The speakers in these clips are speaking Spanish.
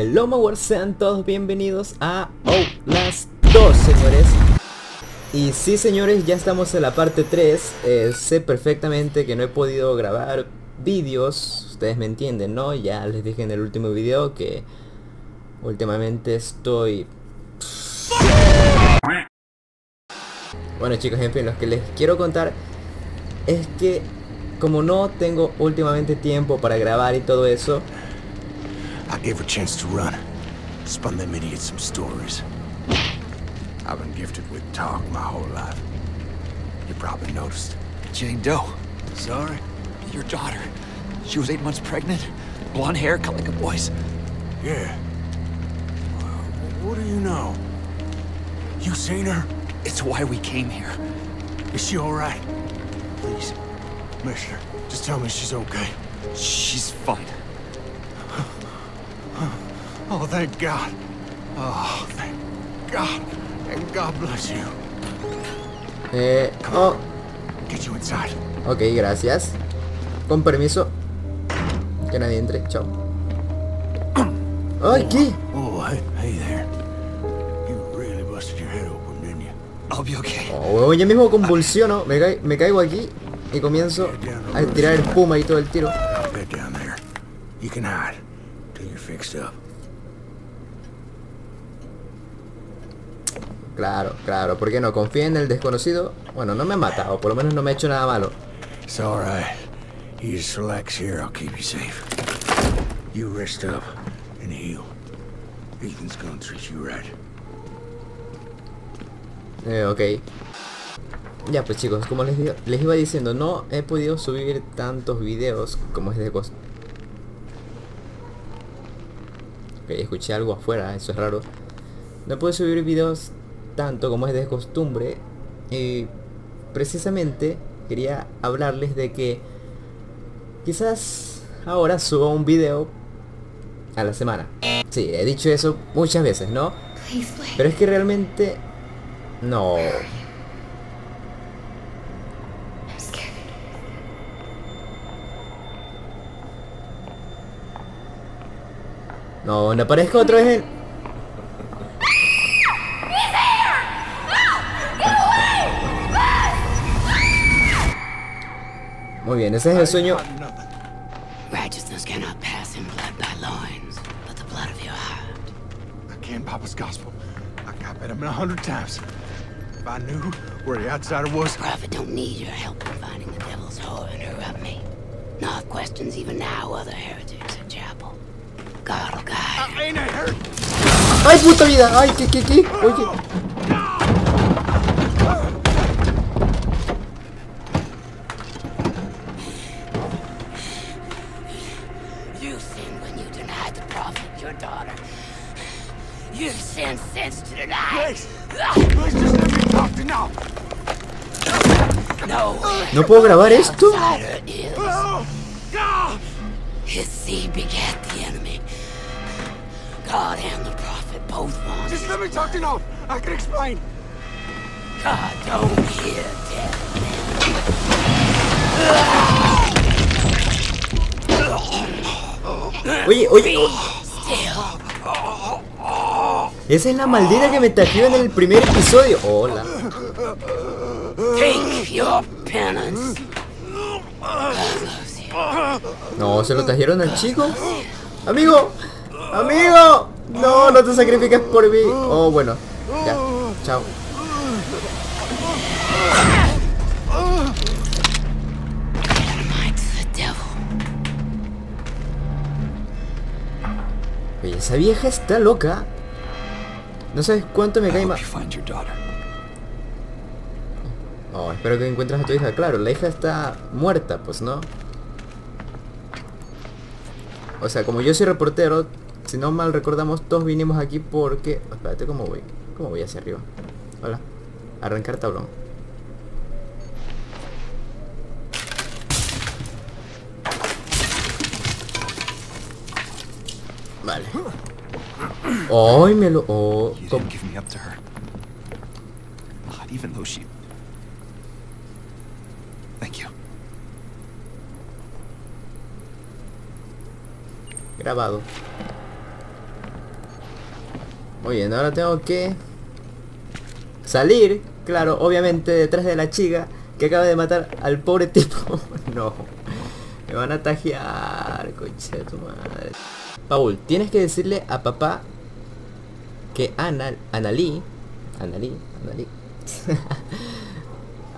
Hello Mowers, sean todos bienvenidos a Outlast 2, señores. Y sí, señores, ya estamos en la parte 3. Sé perfectamente que no he podido grabar vídeos, ustedes me entienden, ¿no? Ya les dije en el último video que últimamente estoy... Bueno, chicos, en fin, lo que les quiero contar es que como no tengo últimamente tiempo para grabar y todo eso, I gave her a chance to run. Spun them idiots some stories. I've been gifted with talk my whole life. You probably noticed. Jane Doe. Sorry? Your daughter. She was 8 months pregnant. Blonde hair, cut like a boy's. Yeah. What do you know? You seen her? It's why we came here. Is she alright? Please. Mishler, just tell me she's okay. She's fine. Oh, thank God. Oh, thank God. And God bless you. Oh. Get you inside. Ok, gracias. Con permiso. Que nadie entre. Chao. Oh, ¿qué? Oh, hey there. You really busted your head open, didn't you? I'll be okay. Oh, yo mismo convulsiono. Me caigo aquí y comienzo a tirar el puma y todo el tiro. Get down there. You can hide till you're fixed up. Claro, claro, ¿por qué no? Confía en el desconocido. Bueno, no me ha matado, por lo menos no me ha hecho nada malo. It's all right. You just relax here, I'll keep you safe. You rest up and heal. Ethan's gonna treat you right. Ok. Ya pues, chicos, como les iba diciendo, no he podido subir tantos videos como es de costumbre. Ok, escuché algo afuera, eso es raro. No puedo subir videos tanto como es de costumbre, y precisamente quería hablarles de que quizás ahora suba un video a la semana. Sí, he dicho eso muchas veces, ¿no? Pero es que realmente no. No aparezco otra vez en... Muy bien, ese es el sueño. Righteousness cannot pass in blood by loins, but the blood of your heart. I can't Papa's gospel. I got better than 100 times. If I knew where the outsider was. Prophet don't need your help in finding the devil's whore and her up me. Knoth questions even now other heretics at chapel. God'll guide. I ain't a heretic. Ay, puta vida. Ay, qué. Oye. ¿No puedo grabar esto? Oye. Esa es la maldita que me tapió en el primer episodio. Hola. No, se lo trajeron al chico. Amigo. No te sacrificas por mí. Oh, bueno. Ya. Chao. Oye, esa vieja está loca. No sabes cuánto me cae mal. Oh, espero que encuentres a tu hija. Claro, la hija está muerta, pues, ¿no? O sea, como yo soy reportero, si no mal recordamos, todos vinimos aquí porque... Oh, espérate, ¿cómo voy hacia arriba? Hola. Arrancar tablón. Vale. Ay, oh, me lo... Oh, grabado. Muy bien, ahora tengo que salir, claro, obviamente detrás de la chica que acaba de matar al pobre tipo. No, me van a tajear, coche de tu madre. Paul, tienes que decirle a papá que Annalie.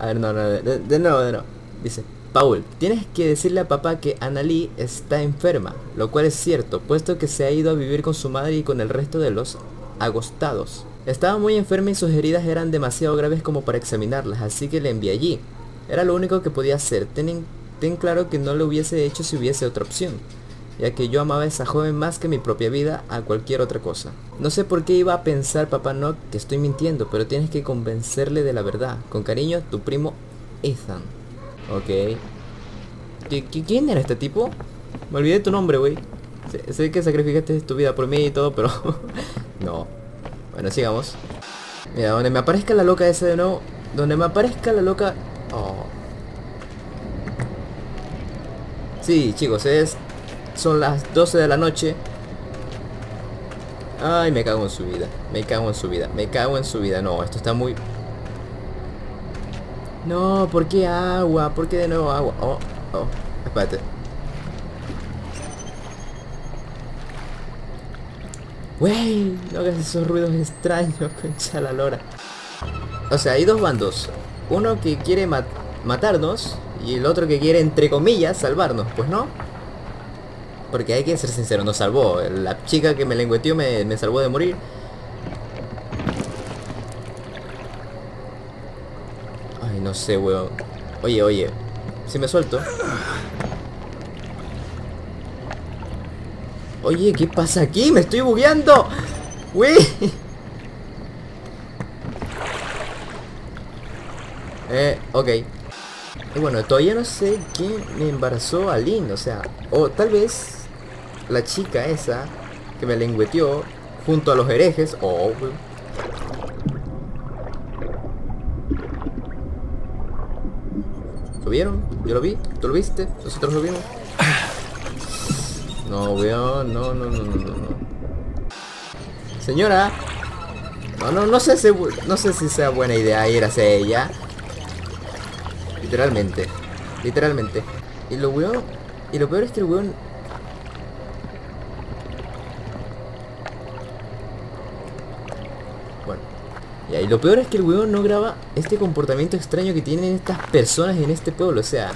A ver, no. Dice, Paul, tienes que decirle a papá que Annalie está enferma, lo cual es cierto, puesto que se ha ido a vivir con su madre y con el resto de los agostados. Estaba muy enferma y sus heridas eran demasiado graves como para examinarlas, así que le envié allí. Era lo único que podía hacer. Ten claro que no lo hubiese hecho si hubiese otra opción, ya que yo amaba a esa joven más que mi propia vida, a cualquier otra cosa. No sé por qué iba a pensar, papá Knoth, que estoy mintiendo, pero tienes que convencerle de la verdad. Con cariño, tu primo Ethan. Ok. ¿Quién era este tipo? Me olvidé de tu nombre, güey. Sé que sacrificaste tu vida por mí y todo, pero... no. Bueno, sigamos. Mira, donde me aparezca la loca esa de nuevo. Donde me aparezca la loca... oh. Sí, chicos, es... son las 12 de la noche. Ay, me cago en su vida. Me cago en su vida. No, esto está muy... no, ¿por qué agua? ¿Por qué de nuevo agua? Oh, oh, espérate. Wey, no hagas esos ruidos extraños, concha la lora. O sea, hay dos bandos. Uno que quiere matarnos y el otro que quiere, entre comillas, salvarnos. Pues no. Porque hay que ser sincero, nos salvó. La chica que me lengüeteó me salvó de morir. Ay, no sé, weón. Oye. Si me suelto. Oye, ¿qué pasa aquí? ¡Me estoy bugueando! ¡Wey! Ok. Y bueno, todavía no sé quién me embarazó a Lynn, o sea... o tal vez... la chica esa que me lengüeteó junto a los herejes. Oh, ¿lo vieron? Yo lo vi, tú lo viste, nosotros lo vimos. No, weón, no. Señora, no sé si sea buena idea ir hacia ella. Literalmente. Y lo peor es que el weón... y lo peor es que el weón no graba este comportamiento extraño que tienen estas personas en este pueblo, o sea...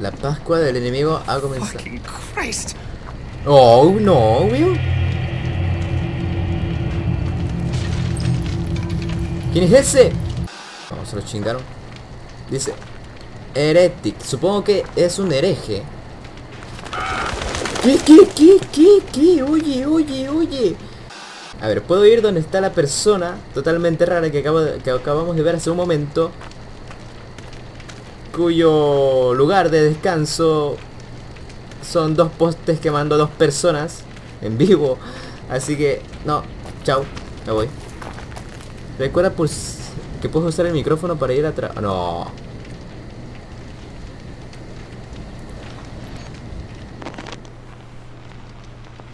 la Pascua del enemigo ha comenzado. Oh, no, weón. ¿Quién es ese? Vamos, se lo chingaron. Dice heretic. Supongo que es un hereje. ¿Qué? Oye. A ver, puedo ir donde está la persona totalmente rara que acabamos de ver hace un momento, cuyo lugar de descanso son dos postes quemando a dos personas en vivo. Así que no, chao, me voy. Recuerda pues que puedes usar el micrófono para ir atrás. No.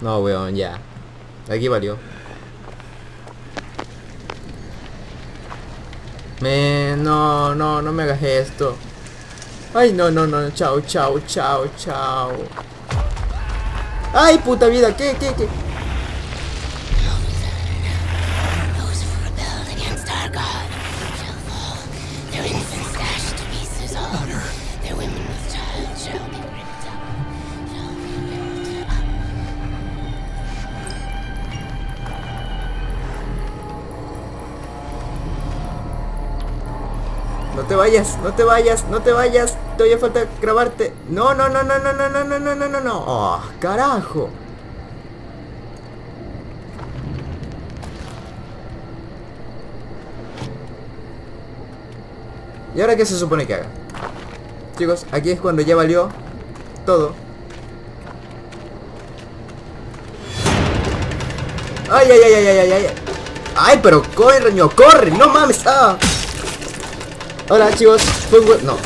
No, weón, ya. Aquí valió. No me hagas esto. Ay, no, chao. Ay, puta vida, ¿qué? No te vayas. Todavía falta grabarte. No. Oh, carajo. ¿Y ahora qué se supone que haga? Chicos, aquí es cuando ya valió todo. ¡Ay, ay, ay, ay, ay, ay! ¡Ay, pero corre, niño! ¡Corre! ¡No mames! ¡Ah! Hola, chicos. Fue un buen... No.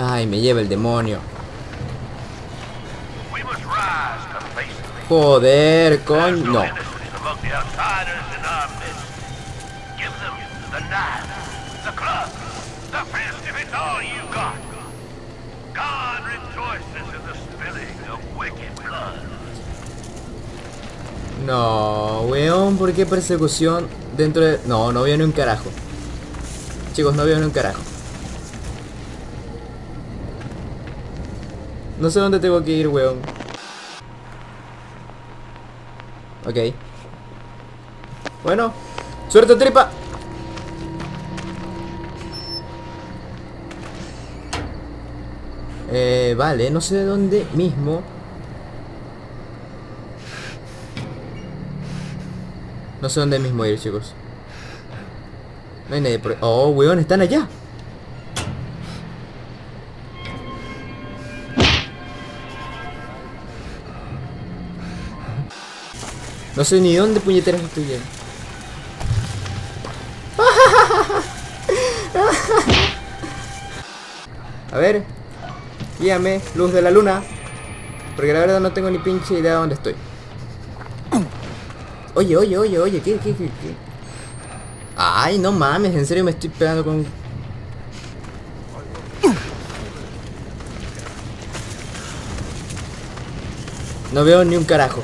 ¡Ay, me lleva el demonio! Joder, coño. No. No, weón, ¿por qué persecución dentro de...? No, no veo ni un carajo. Chicos, no veo ni un carajo. No sé dónde tengo que ir, weón. Ok. Bueno. ¡Suerte, tripa! Vale, no sé de dónde mismo. No sé dónde mismo ir, chicos. No hay nadie por... ¡Oh, weón! ¡Están allá! No sé ni dónde puñeteras estoy bien. A ver. Guíame, luz de la luna. Porque la verdad no tengo ni pinche idea de dónde estoy. Oye, oye, oye, oye, ¿qué? Ay, no mames, en serio me estoy pegando con... No veo ni un carajo.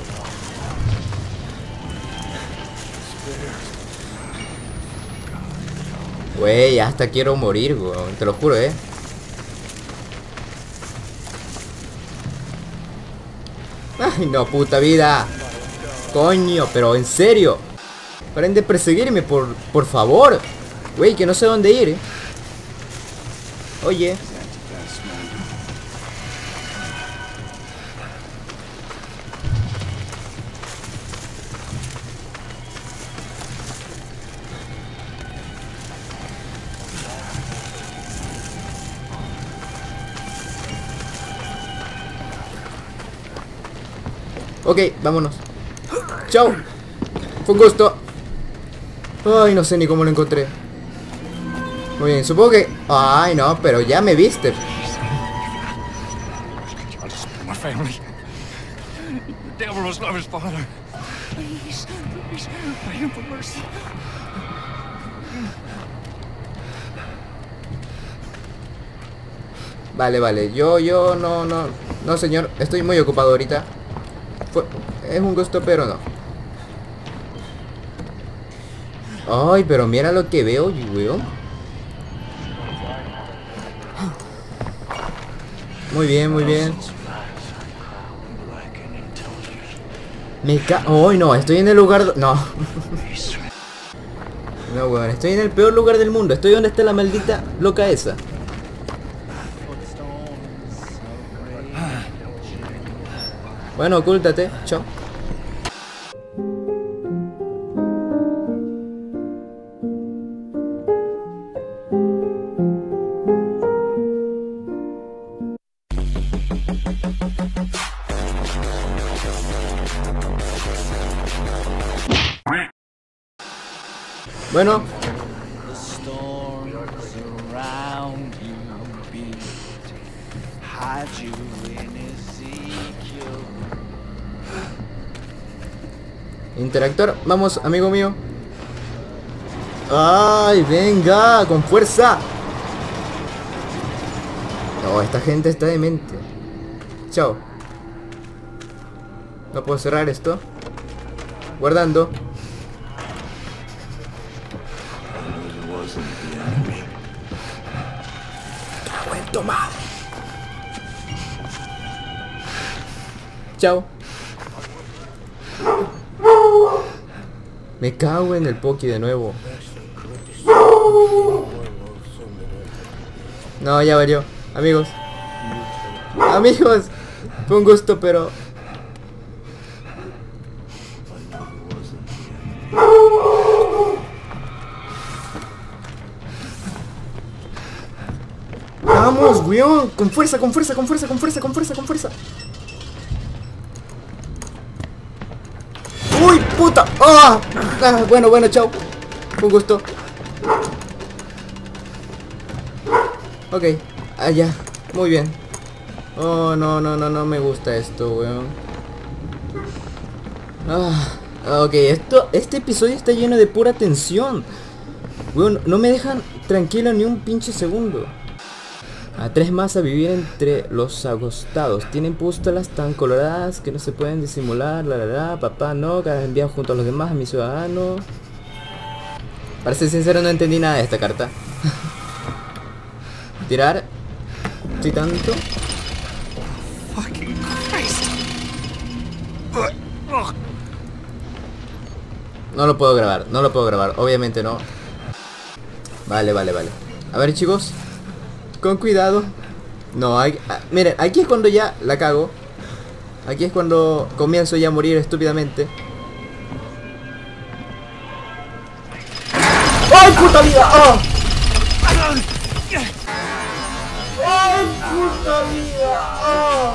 Wey, hasta quiero morir, weón, te lo juro, Ay, no, puta vida. Coño, pero en serio. Paren de perseguirme, por favor. Wey, que no sé dónde ir, Oye. Ok, vámonos. Chao. Fue un gusto. Ay, no sé ni cómo lo encontré. Muy bien, supongo que... Ay, no, pero ya me viste. Vale, vale. Yo no, no. No, señor. Estoy muy ocupado ahorita. Es un gusto, pero no. Ay, pero mira lo que veo, weón. Muy bien, muy bien. Me ca... Ay, no, estoy en el lugar... No. No, weón, estoy en el peor lugar del mundo. Estoy donde está la maldita loca esa. Bueno, ocúltate, chao. Bueno. Interactor, vamos, amigo mío. Ay, venga, con fuerza. No, esta gente está demente. Chao. No puedo cerrar esto. Guardando. Cago en tu madre. Chao. Me cago en el Poki de nuevo. No, ya valió. Amigos. Amigos. Fue un gusto, pero... weón. Con fuerza, con fuerza, con fuerza, con fuerza, con fuerza, con fuerza. ¡Uy, puta! ¡Ah! ¡Ah! Bueno, chao. Con gusto. Ok, allá. Muy bien. Oh, no me gusta esto, weón. Ah, ok, este episodio está lleno de pura tensión. Weón, no me dejan tranquilo ni un pinche segundo. A tres más a vivir entre los agostados. Tienen pústulas tan coloradas que no se pueden disimular. Papá no, cada vez enviado junto a los demás a mi ciudadano. Para ser sincero, no entendí nada de esta carta. Tirar. Sí, tanto. No lo puedo grabar, no lo puedo grabar, obviamente no. Vale. A ver, chicos, con cuidado. No, hay... miren, aquí es cuando ya la cago. Aquí es cuando comienzo ya a morir estúpidamente. ¡Ay, puta vida! ¡Oh! ¡Ay, puta vida! ¡Oh!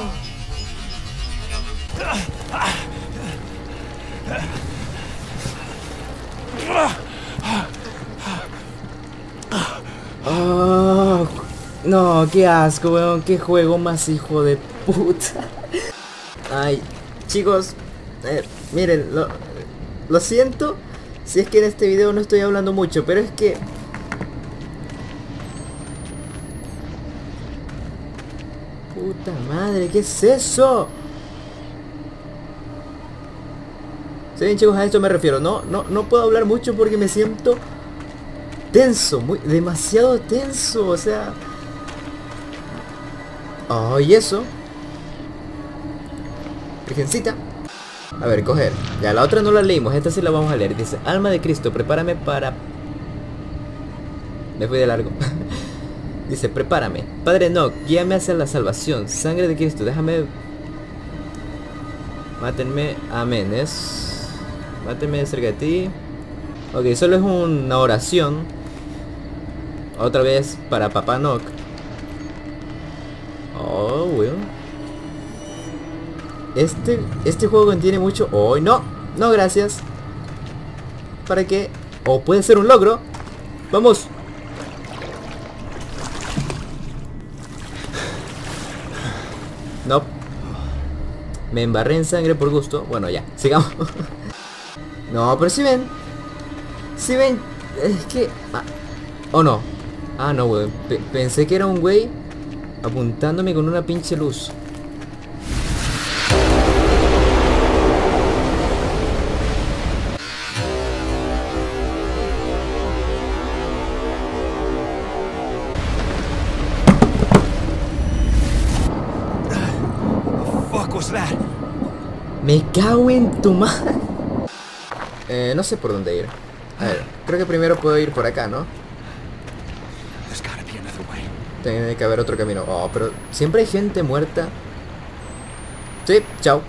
Oh, no, qué asco, weón, qué juego más hijo de puta. Ay, chicos, miren, lo siento si es que en este video no estoy hablando mucho, pero es que... Puta madre, ¿qué es eso? Sí, bien, chicos, a esto me refiero. No puedo hablar mucho porque me siento tenso, demasiado tenso, o sea. Oh, y eso. Virgencita. A ver, coger. Ya, la otra no la leímos, esta sí la vamos a leer. Dice, alma de Cristo, prepárame para... Me fui de largo. Dice, prepárame. Padre Knoth, guíame hacia la salvación. Sangre de Cristo, déjame... Mátenme, amén, es... Mátenme de cerca de ti. Ok, solo es una oración. Otra vez para Papá Knoth. Oh, weón. Este juego contiene mucho... ¡Oh, no! No, gracias. ¿Para qué? O puede ser un logro. ¡Vamos! No. Me embarré en sangre por gusto. Bueno, ya. Sigamos. No, pero si ven. Si ven. Es que... Ah, oh no. Ah no, weón. Pensé que era un güey apuntándome con una pinche luz. Me cago en tu madre. No sé por dónde ir. A ver, creo que primero puedo ir por acá, ¿no? Tiene que haber otro camino. Oh, pero siempre hay gente muerta. Sí, chao.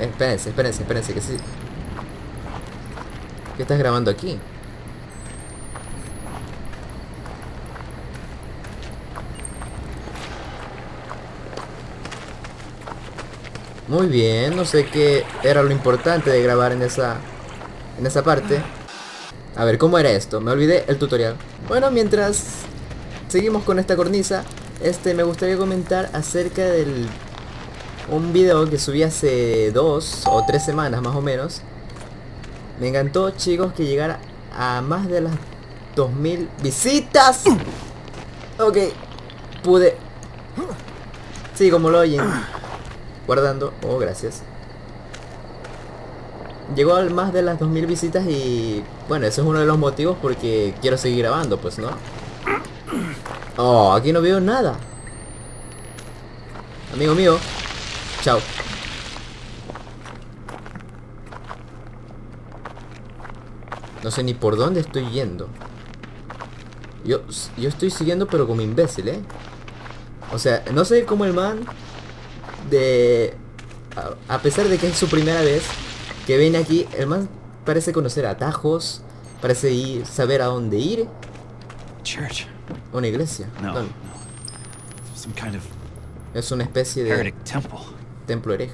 Espérense, que sí. ¿Qué estás grabando aquí? Muy bien, no sé qué era lo importante de grabar en esa parte. A ver, ¿cómo era esto? Me olvidé el tutorial. Bueno, mientras seguimos con esta cornisa, me gustaría comentar acerca del... un video que subí hace 2 o 3 semanas más o menos. Me encantó, chicos, que llegara a más de las 2000 visitas. Ok, pude... Sí, como lo oyen. Guardando, oh gracias. Llegó a más de las 2000 visitas y... Bueno, eso es uno de los motivos porque quiero seguir grabando, pues, ¿no? Oh, aquí no veo nada. Amigo mío. Chao. No sé ni por dónde estoy yendo. Yo estoy siguiendo pero como imbécil, ¿eh? O sea, no sé cómo el man... A pesar de que es su primera vez que viene aquí, el man parece conocer atajos, parece saber a dónde ir. Una iglesia. Dale. Es una especie de templo hereje.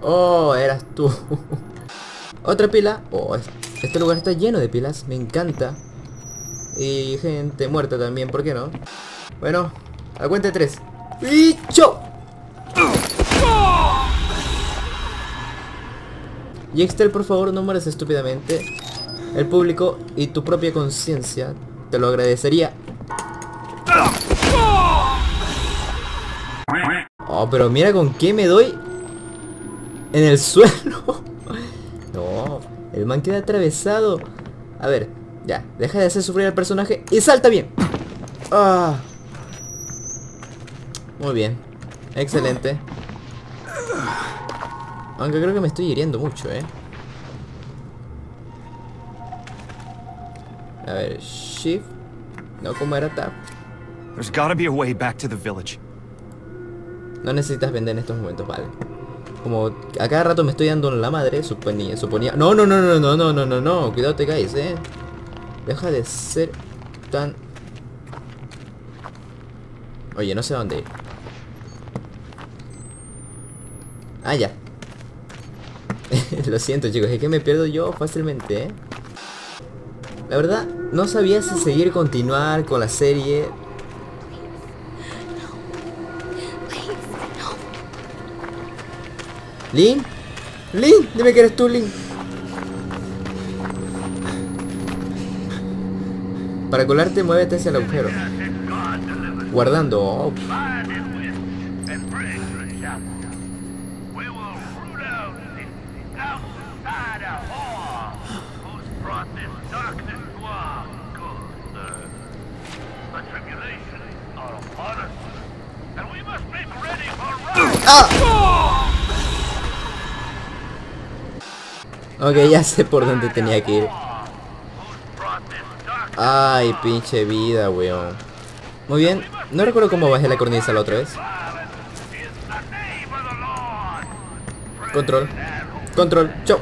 Oh, eras tú. Otra pila. Oh, este lugar está lleno de pilas. Me encanta. Y gente muerta también, ¿por qué no? Bueno, a la cuenta de 3. ¡Y chau! Yixtel, por favor, no mueras estúpidamente. El público y tu propia conciencia te lo agradecería. Oh, pero mira con qué me doy en el suelo. No, el man queda atravesado. A ver, ya, deja de hacer sufrir al personaje y salta bien. Ah. Muy bien, excelente. Aunque creo que me estoy hiriendo mucho, A ver, shift. No, como era tap. No necesitas vender en estos momentos, vale. Como a cada rato me estoy dando la madre, suponía. No, no, no, no, no, no, no, no, no. Cuidado te caes, Deja de ser tan... Oye, no sé a dónde ir. Ah, ya. Lo siento, chicos, es que me pierdo yo fácilmente, La verdad, no sabía si seguir, continuar con la serie. ¿Lynn? ¿Lynn? Dime que eres tú, Lynn. Para colarte, muévete hacia el agujero. Guardando. Oh. Ah. Ok, ya sé por dónde tenía que ir. Ay, pinche vida, weón. Muy bien, no recuerdo cómo bajé la cornisa la otra vez. Control, control, chau.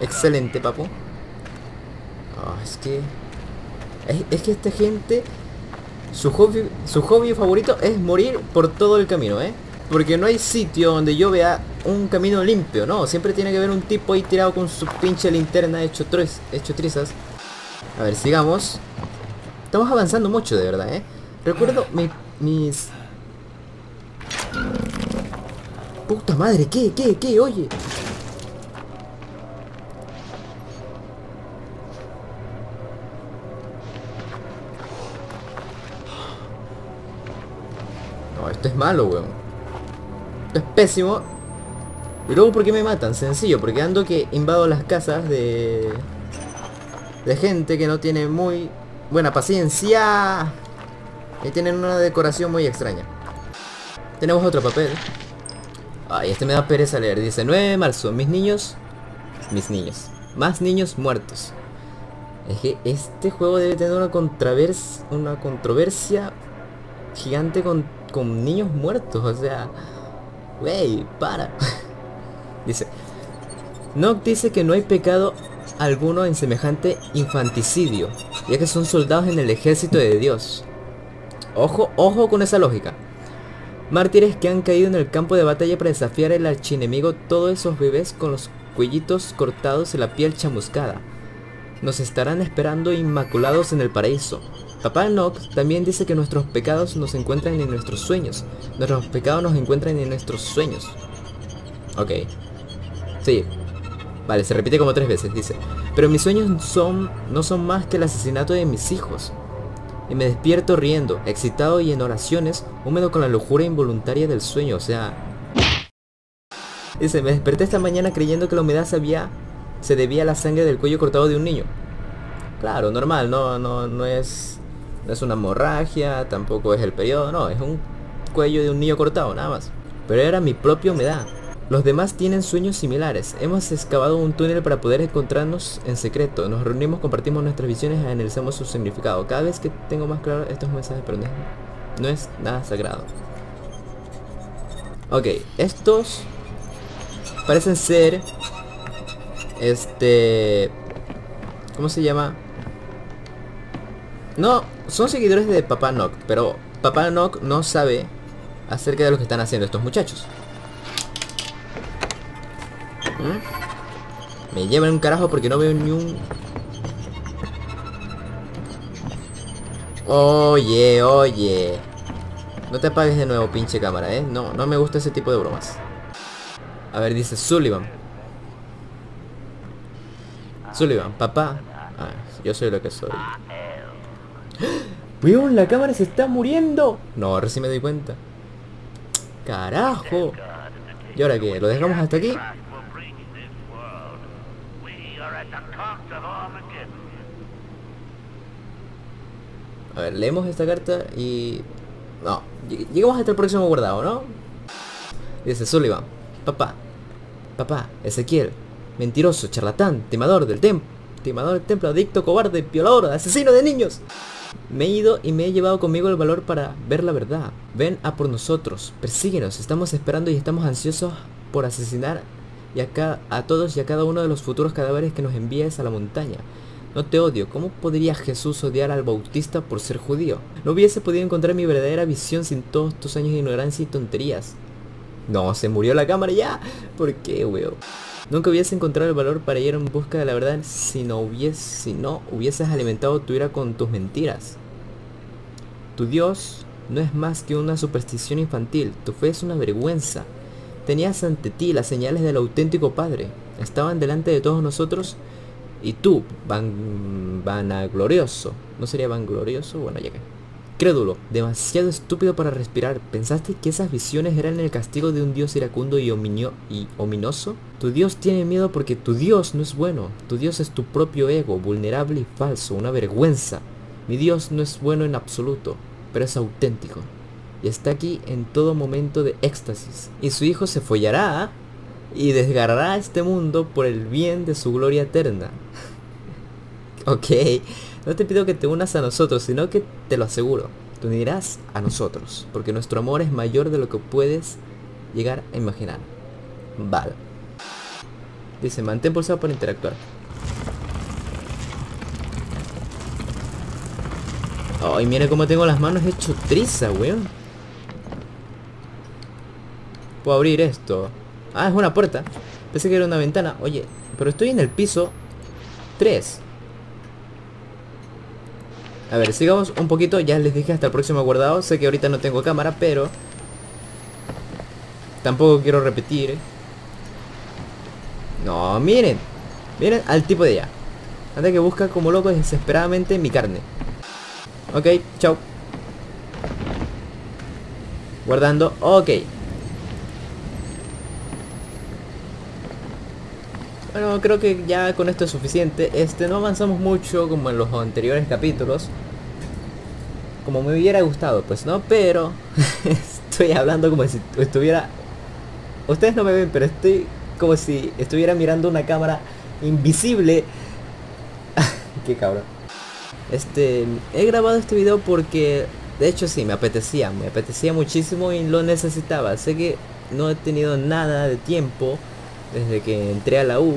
Excelente, papu. Oh, es que esta gente... Su hobby favorito es morir por todo el camino, Porque no hay sitio donde yo vea un camino limpio, no. Siempre tiene que haber un tipo ahí tirado con su pinche linterna hecho trizas. A ver, sigamos. Estamos avanzando mucho, de verdad, Recuerdo mis... Puta madre, ¿qué? Oye. No, esto es malo, weón. Esto es pésimo. Y luego, ¿por qué me matan? Sencillo, porque ando que invado las casas de gente que no tiene muy buena paciencia. Y tienen una decoración muy extraña. Tenemos otro papel. Ay, me da pereza leer. Dice 9 de marzo. Mis niños. Más niños muertos. Es que este juego debe tener una controversia gigante con niños muertos. O sea... Wey, para. Dice... Knoth dice que no hay pecado alguno en semejante infanticidio, ya que son soldados en el ejército de Dios. Ojo, ojo con esa lógica. Mártires que han caído en el campo de batalla para desafiar el archienemigo. Todos esos bebés con los cuellitos cortados y la piel chamuscada nos estarán esperando inmaculados en el paraíso. Papá Knoth también dice que nuestros pecados nos encuentran en nuestros sueños. Nuestros pecados nos encuentran en nuestros sueños. Ok. Sí. Vale, se repite como 3 veces, dice. Pero mis sueños no son más que el asesinato de mis hijos. Y me despierto riendo, excitado y en oraciones, húmedo con la locura involuntaria del sueño, o sea... Dice, me desperté esta mañana creyendo que la humedad se debía a la sangre del cuello cortado de un niño. Claro, normal, no es una hemorragia, tampoco es el periodo, no, es un cuello de un niño cortado, nada más. Pero era mi propia humedad. Los demás tienen sueños similares. Hemos excavado un túnel para poder encontrarnos en secreto. Nos reunimos, compartimos nuestras visiones y analizamos su significado. Cada vez que tengo más claro estos mensajes, pero no es nada sagrado. Ok, estos parecen ser ¿Cómo se llama? No, son seguidores de Papá Knoth, pero Papá Knoth no sabe acerca de lo que están haciendo estos muchachos. Me llevan un carajo porque no veo ni un... Oye, oye. No te apagues de nuevo, pinche cámara, ¿eh? No, no me gusta ese tipo de bromas. A ver, dice Sullivan. Sullivan, papá. Ah, yo soy lo que soy. ¡Weón, la cámara se está muriendo! No, ahora sí me doy cuenta. ¡Carajo! ¿Y ahora qué? ¿Lo dejamos hasta aquí? A ver, leemos esta carta y... No, llegamos hasta el próximo guardado, ¿no? Dice Sullivan, papá. Papá, Ezequiel. Mentiroso, charlatán, timador del templo. Timador del templo, adicto, cobarde, violador, asesino de niños. Me he ido y me he llevado conmigo el valor para ver la verdad. Ven a por nosotros, persíguenos, estamos esperando y estamos ansiosos por asesinar y a todos y a cada uno de los futuros cadáveres que nos envíes a la montaña. No te odio, ¿cómo podría Jesús odiar al Bautista por ser judío? No hubiese podido encontrar mi verdadera visión sin todos tus años de ignorancia y tonterías. No, se murió la cámara ya. ¿Por qué, weón? Nunca hubiese encontrado el valor para ir en busca de la verdad si no hubieses alimentado tu ira con tus mentiras. Tu Dios no es más que una superstición infantil, tu fe es una vergüenza. Tenías ante ti las señales del auténtico Padre, estaban delante de todos nosotros y tú, vanaglorioso, ¿no sería vanglorioso? Bueno, ya que... Crédulo, demasiado estúpido para respirar, ¿pensaste que esas visiones eran el castigo de un Dios iracundo y ominoso? Tu Dios tiene miedo porque tu Dios no es bueno, tu Dios es tu propio ego, vulnerable y falso, una vergüenza. Mi Dios no es bueno en absoluto, pero es auténtico, y está aquí en todo momento de éxtasis, y su hijo se follará y desgarrará este mundo por el bien de su gloria eterna. Ok. No te pido que te unas a nosotros, sino que te lo aseguro. Te unirás a nosotros, porque nuestro amor es mayor de lo que puedes llegar a imaginar. Vale. Dice, mantén pulsado para interactuar. Ay, mira cómo tengo las manos hecho triza, weón. Puedo abrir esto. Ah, es una puerta. Pensé que era una ventana. Oye, pero estoy en el piso 3. A ver, sigamos un poquito, ya les dije hasta el próximo guardado. Sé que ahorita no tengo cámara, pero tampoco quiero repetir, ¿eh? No, miren. Miren al tipo de allá. Anda que busca como loco desesperadamente mi carne. Ok, chao. Guardando, ok. Bueno, creo que ya con esto es suficiente. No avanzamos mucho como en los anteriores capítulos, como me hubiera gustado, pues no, pero estoy hablando como si estuviera... Ustedes no me ven, pero estoy como si estuviera mirando una cámara invisible. Qué cabrón. He grabado este video porque de hecho sí, me apetecía muchísimo y lo necesitaba. Sé que no he tenido nada de tiempo desde que entré a la U,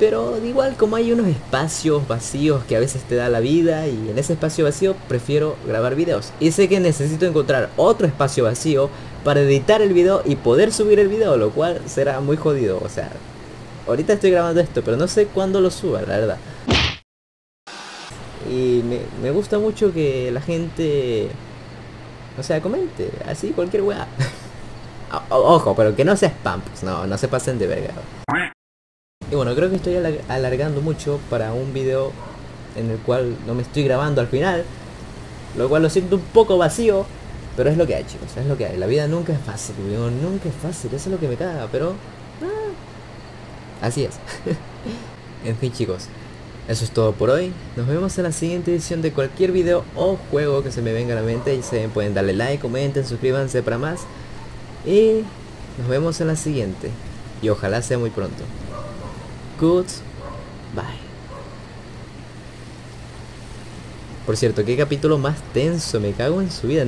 pero igual como hay unos espacios vacíos que a veces te da la vida, y en ese espacio vacío prefiero grabar videos, y sé que necesito encontrar otro espacio vacío para editar el video y poder subir el video, lo cual será muy jodido. O sea, ahorita estoy grabando esto, pero no sé cuándo lo suba, la verdad. Y me gusta mucho que la gente, o sea, comente así cualquier weá. Ojo, pero que no sea spam, pues no, no se pasen de verga. Y bueno, creo que estoy alargando mucho para un video en el cual no me estoy grabando al final, lo cual lo siento un poco vacío, pero es lo que hay, chicos, es lo que hay. La vida nunca es fácil, amigo, nunca es fácil, eso es lo que me caga, pero... así es. En fin, chicos, eso es todo por hoy. Nos vemos en la siguiente edición de cualquier video o juego que se me venga a la mente. Y se pueden darle like, comenten, suscríbanse para más. Y nos vemos en la siguiente. Y ojalá sea muy pronto. Goodbye. Por cierto, qué capítulo más tenso. Me cago en su vida.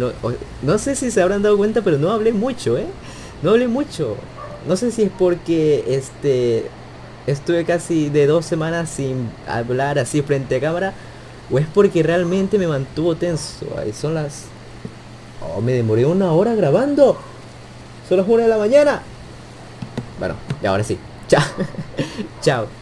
No sé si se habrán dado cuenta, pero no hablé mucho, ¿eh? No hablé mucho. No sé si es porque estuve casi de 2 semanas sin hablar así frente a cámara, o es porque realmente me mantuvo tenso. Ahí son las... Oh, me demoré 1 hora grabando. Son las 1 de la mañana. Bueno, y ahora sí. Chao. Chao.